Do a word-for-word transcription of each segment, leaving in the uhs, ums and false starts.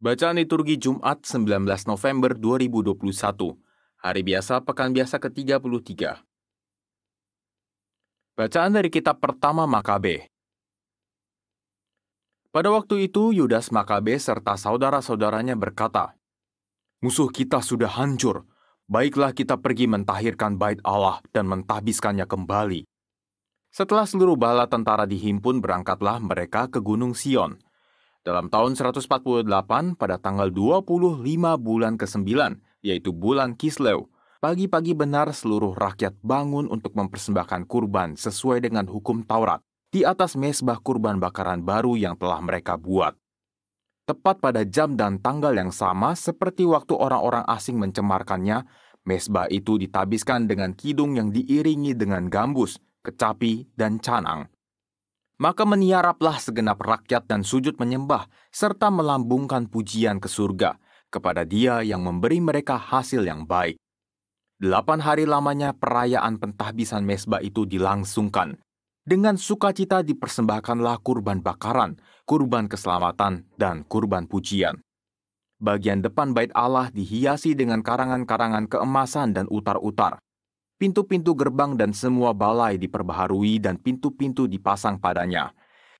Bacaan liturgi Jumat sembilan belas November dua ribu dua puluh satu, hari biasa pekan biasa ke tiga puluh tiga. Bacaan dari kitab pertama Makabe. Pada waktu itu Yudas Makabe serta saudara-saudaranya berkata, "Musuh kita sudah hancur, baiklah kita pergi mentahirkan bait Allah dan mentahbiskannya kembali." Setelah seluruh bala tentara dihimpun, berangkatlah mereka ke Gunung Sion. Dalam tahun seratus empat puluh delapan, pada tanggal dua puluh lima bulan ke sembilan, yaitu bulan Kislew, pagi-pagi benar seluruh rakyat bangun untuk mempersembahkan kurban sesuai dengan hukum Taurat di atas mesbah kurban bakaran baru yang telah mereka buat. Tepat pada jam dan tanggal yang sama, seperti waktu orang-orang asing mencemarkannya, mesbah itu ditabiskan dengan kidung yang diiringi dengan gambus, kecapi, dan canang. Maka meniaraplah segenap rakyat dan sujud menyembah, serta melambungkan pujian ke surga, kepada Dia yang memberi mereka hasil yang baik. Delapan hari lamanya perayaan pentahbisan mesbah itu dilangsungkan. Dengan sukacita dipersembahkanlah kurban bakaran, kurban keselamatan, dan kurban pujian. Bagian depan bait Allah dihiasi dengan karangan-karangan keemasan dan utar-utar. Pintu-pintu gerbang dan semua balai diperbaharui dan pintu-pintu dipasang padanya.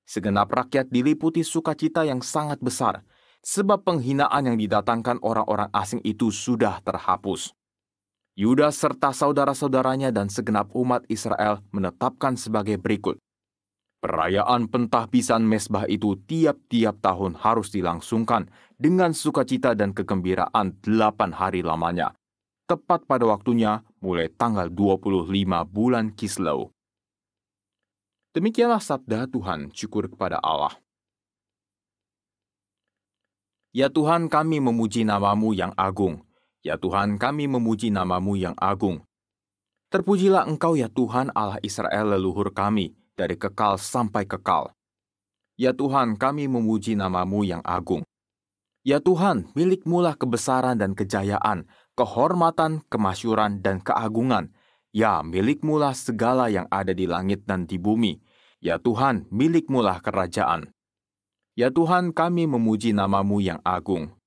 Segenap rakyat diliputi sukacita yang sangat besar, sebab penghinaan yang didatangkan orang-orang asing itu sudah terhapus. Yudas serta saudara-saudaranya dan segenap umat Israel menetapkan sebagai berikut. Perayaan pentahbisan mesbah itu tiap-tiap tahun harus dilangsungkan dengan sukacita dan kegembiraan delapan hari lamanya, tepat pada waktunya mulai tanggal dua puluh lima bulan Kislew. Demikianlah sabda Tuhan, syukur kepada Allah. Ya Tuhan, kami memuji namamu yang agung. Ya Tuhan, kami memuji namamu yang agung. Terpujilah Engkau ya Tuhan Allah Israel leluhur kami, dari kekal sampai kekal. Ya Tuhan, kami memuji namamu yang agung. Ya Tuhan, milikmulah kebesaran dan kejayaan, kehormatan, kemasyuran, dan keagungan. Ya, milikmulah segala yang ada di langit dan di bumi. Ya Tuhan, milikmulah kerajaan. Ya Tuhan, kami memuji namamu yang agung.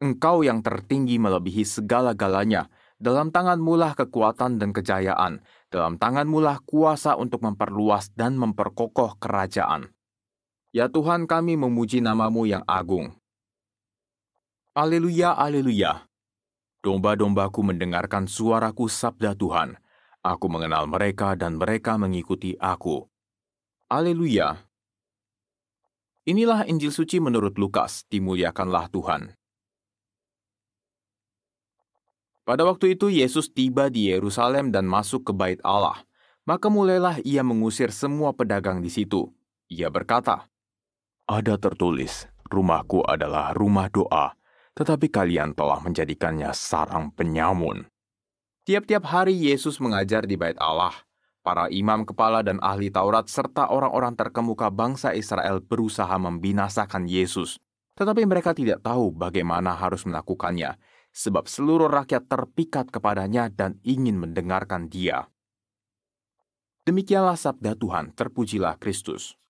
Engkau yang tertinggi melebihi segala-galanya. Dalam tanganmulah kekuatan dan kejayaan. Dalam tanganmulah kuasa untuk memperluas dan memperkokoh kerajaan. Ya Tuhan, kami memuji namamu yang agung. Haleluya, haleluya. Domba-dombaku mendengarkan suaraku, sabda Tuhan. Aku mengenal mereka dan mereka mengikuti aku. Haleluya. Inilah Injil Suci menurut Lukas, dimuliakanlah Tuhan. Pada waktu itu Yesus tiba di Yerusalem dan masuk ke bait Allah. Maka mulailah ia mengusir semua pedagang di situ. Ia berkata, "Ada tertulis, rumahku adalah rumah doa, tetapi kalian telah menjadikannya sarang penyamun." Tiap-tiap hari Yesus mengajar di bait Allah. Para imam kepala dan ahli Taurat serta orang-orang terkemuka bangsa Israel berusaha membinasakan Yesus. Tetapi mereka tidak tahu bagaimana harus melakukannya, sebab seluruh rakyat terpikat kepadanya dan ingin mendengarkan dia. Demikianlah sabda Tuhan, terpujilah Kristus.